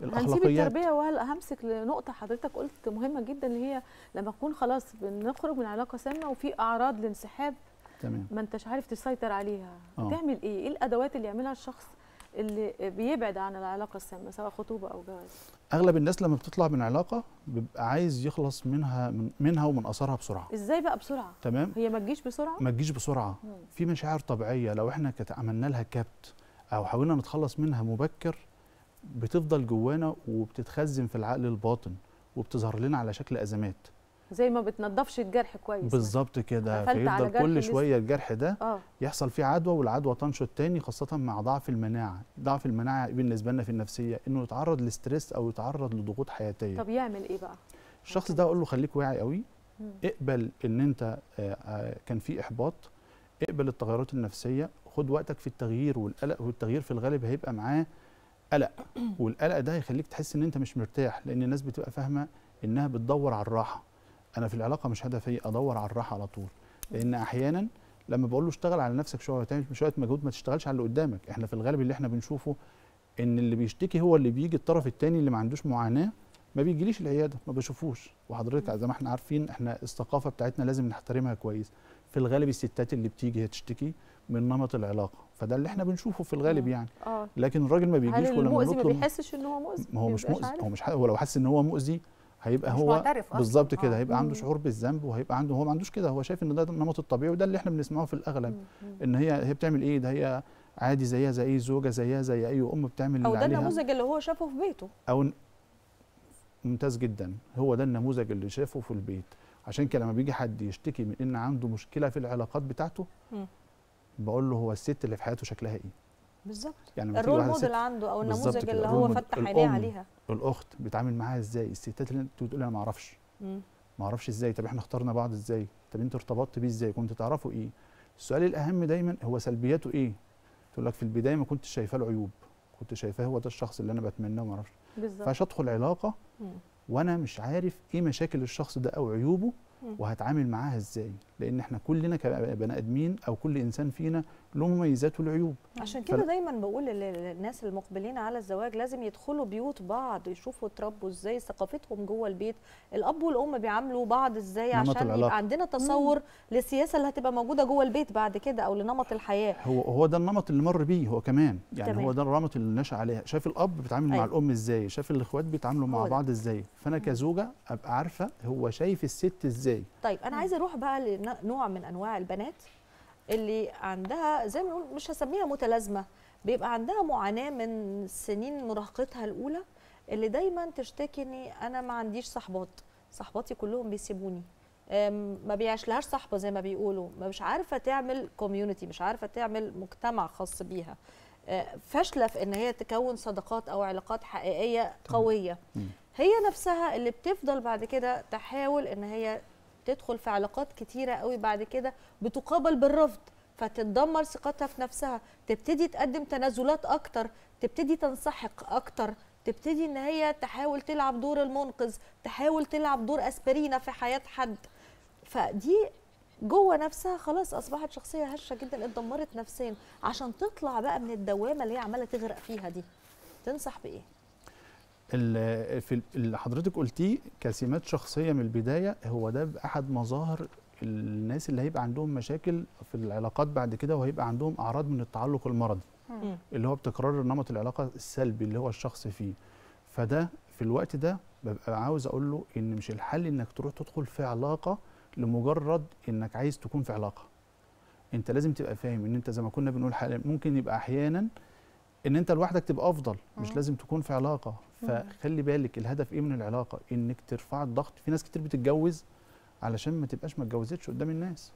هنسيب التربيه وهمسك لنقطه حضرتك قلت مهمه جدا اللي هي لما نكون خلاص بنخرج من علاقه سامه وفي اعراض لانسحاب ما انتش عارف تسيطر عليها، تعمل ايه؟ ايه الادوات اللي يعملها الشخص اللي بيبعد عن العلاقه السامه سواء خطوبه او جواز؟ اغلب الناس لما بتطلع من علاقه بيبقى عايز يخلص منها ومن اثرها بسرعه. ازاي بقى بسرعه؟ تمام؟ هي ما تجيش بسرعه؟ ما تجيش بسرعه، في مشاعر طبيعيه لو احنا عملنا لها كبت او حاولنا نتخلص منها مبكر بتفضل جوانا وبتتخزن في العقل الباطن وبتظهر لنا على شكل ازمات. زي ما بتنضفش الجرح كويس بالظبط كده، فيفضل كل شويه الجرح ده يحصل فيه عدوى والعدوى تنشط تاني، خاصه مع ضعف المناعه. ضعف المناعه بالنسبه لنا في النفسيه انه يتعرض لستريس او يتعرض لضغوط حياتيه. طب يعمل ايه بقى؟ الشخص ده اقول له خليك واعي قوي، اقبل ان انت كان في احباط، اقبل التغيرات النفسيه، خد وقتك في التغيير والقلق، والتغيير في الغالب هيبقى معاه قلق، والقلق ده هيخليك تحس ان انت مش مرتاح، لان الناس بتبقى فاهمه انها بتدور على الراحه. انا في العلاقه مش هدفي ادور على الراحه على طول، لان احيانا لما بقول له اشتغل على نفسك شويه تعمل شويه مجهود ما تشتغلش على اللي قدامك. احنا في الغالب اللي احنا بنشوفه ان اللي بيشتكي هو اللي بيجي الطرف الثاني اللي ما عندوش معاناه ما بيجيليش العياده، ما بشوفوش. وحضرتك زي ما احنا عارفين احنا الثقافه بتاعتنا لازم نحترمها كويس. في الغالب الستات اللي بتيجي هي تشتكي من نمط العلاقه، فده اللي احنا بنشوفه في الغالب يعني. لكن الراجل ما بيجيش ولا المؤذي ما بيحسش ان هو مؤذي، ما هو مش مؤذي، هو مش هو لو حس ان هو مؤذي هيبقى هو بالظبط كده، هيبقى عنده شعور بالذنب وهيبقى عنده، هو ما عندوش كده، هو شايف ان ده النمط الطبيعي وده اللي احنا بنسمعه في الاغلب ان هي بتعمل ايه، ده هي عادي زيها زي اي زوجه، زيها زي اي ام بتعمل اللي عليها، او ده النموذج اللي هو شافه في بيته. او ممتاز جدا، هو ده النموذج اللي شافه في البيت. عشان كده لما بيجي حد يشتكي من ان عنده مشكله في العلاقات بتاعته بقول له هو الست اللي في حياته شكلها ايه بالظبط، يعني الرول موديل عنده او النموذج اللي هو فتح عينيه عليها، الاخت بيتعامل معاها ازاي، الستات اللي انت بتقول انا ما اعرفش ازاي، طب احنا اخترنا بعض ازاي، طب انت ارتبطت بيه ازاي، كنت تعرفوا ايه. السؤال الاهم دايما هو سلبياته ايه. تقول لك في البدايه ما كنتش شايفاه له عيوب، كنت شايفاه هو ده الشخص اللي انا بتمناه وما اعرفش، فاش ادخل علاقه وانا مش عارف ايه مشاكل الشخص ده او عيوبه وهتعامل معاها ازاي، لان احنا كلنا كبني ادمين او كل انسان فينا له مميزات والعيوب. عشان كده دايما بقول للناس المقبلين على الزواج لازم يدخلوا بيوت بعض، يشوفوا اتربوا ازاي، ثقافتهم جوه البيت، الاب والام بيعاملوا بعض ازاي، عشان يبقى عندنا تصور للسياسه اللي هتبقى موجوده جوه البيت بعد كده او لنمط الحياه. هو ده النمط اللي مر بيه هو كمان يعني هو ده النمط اللي نشأ عليه، شاف الاب بيتعامل مع الام ازاي، شاف الاخوات بيتعاملوا مع بعض ازاي، فانا كزوجه ابقى عارفه هو شايف الست ازاي. طيب انا عايزه اروح بقى لنوع من انواع البنات اللي عندها زي ما نقول مش هسميها متلازمه، بيبقى عندها معاناه من سنين مراهقتها الاولى، اللي دايما تشتكي ان انا ما عنديش صحبات، صحباتي كلهم بيسيبوني، ما بيعشلهاش صحبه زي ما بيقولوا، مش عارفه تعمل كوميونتي، مش عارفه تعمل مجتمع خاص بيها، فاشله في ان هي تكون صداقات او علاقات حقيقيه قويه. هي نفسها اللي بتفضل بعد كده تحاول ان هي تدخل في علاقات كتيرة قوي بعد كده بتقابل بالرفض، فتتدمر ثقتها في نفسها، تبتدي تقدم تنازلات أكتر، تبتدي تنسحق أكتر، تبتدي إن هي تحاول تلعب دور المنقذ، تحاول تلعب دور أسبرينة في حياة حد، فدي جوه نفسها خلاص أصبحت شخصية هشة جدا، اتدمرت نفسيا. عشان تطلع بقى من الدوامة اللي هي عمالة تغرق فيها دي تنصح بإيه؟ اللي حضرتك قلتيه كسمات شخصيه من البدايه هو ده احد مظاهر الناس اللي هيبقى عندهم مشاكل في العلاقات بعد كده، وهيبقى عندهم اعراض من التعلق المرضي اللي هو بتكرار نمط العلاقه السلبي اللي هو الشخص فيه. فده في الوقت ده ببقى عاوز اقول له ان مش الحل انك تروح تدخل في علاقه لمجرد انك عايز تكون في علاقه. انت لازم تبقى فاهم ان انت زي ما كنا بنقول ممكن يبقى احيانا ان انت لوحدك تبقى افضل، مش لازم تكون في علاقه. فخلي بالك الهدف ايه من العلاقه، انك ترفع الضغط. في ناس كتير بتتجوز علشان ما تبقاش ما اتجوزتش قدام الناس،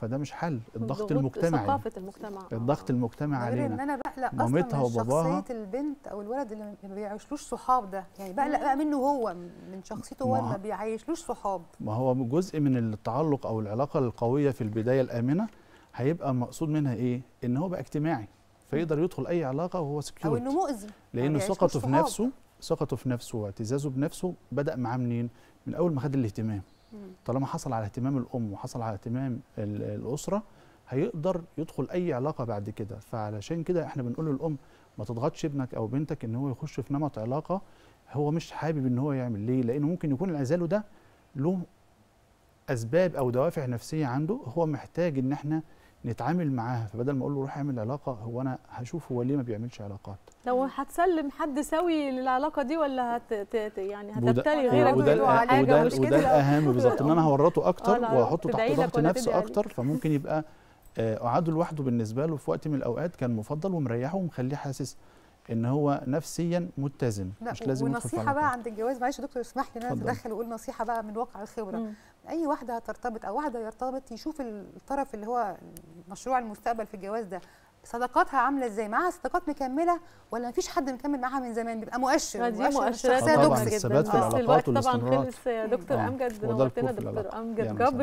فده مش حل. الضغط المجتمعي، ثقافه المجتمع، الضغط المجتمعي علينا، غير ان انا بقلق اصلا من شخصيه البنت او الولد اللي ما بيعيشلوش صحاب ده، يعني بقلق بقى منه هو، من شخصيته هو اللي ما بيعيشلوش صحاب. ما هو جزء من التعلق او العلاقه القويه في البدايه الامنه هيبقى مقصود منها ايه، ان هو بقى اجتماعي فيقدر يدخل اي علاقه وهو سكيورد، او انه مؤذي لان ثقته في نفسه، واعتزازه بنفسه بدا معاه منين؟ من اول ما خد الاهتمام. طالما حصل على اهتمام الام وحصل على اهتمام الاسره هيقدر يدخل اي علاقه بعد كده. فعلشان كده احنا بنقول للام ما تضغطش ابنك او بنتك ان هو يخش في نمط علاقه هو مش حابب ان هو يعمل. ليه؟ لانه ممكن يكون العزال ده له اسباب او دوافع نفسيه عنده، هو محتاج ان احنا نتعامل معاها. فبدل ما اقول له روح اعمل علاقه، هو انا هشوف هو ليه ما بيعملش علاقات. لو هتسلم حد سوي للعلاقه دي ولا يعني هتبتلي غيرك وتقول على حاجه مش كده؟ وده الاهم بالظبط، ان انا هورطه اكتر واحطه تحت ضغط نفسي اكتر، فممكن يبقى قعده لوحده بالنسبه له في وقت من الاوقات كان مفضل ومريحه ومخليه حاسس ان هو نفسيا متزن. مش لازم ونصيحه بقى عند الجواز، معلش يا دكتور اسمح لي ان انا اتدخل واقول نصيحه بقى من واقع الخبره. اي واحده هترتبط او واحده يرتبط يشوف الطرف اللي هو مشروع المستقبل في الجواز ده صداقاتها عامله ازاي، معاها صداقات مكمله ولا مفيش حد مكمل معاها من زمان، بيبقى مؤشر. دي مؤشرات مهمه جدا. الثبات في العلاقات والاستمرار. طبعا خلص يا دكتور امجد، نورتنا دكتور امجد جبر.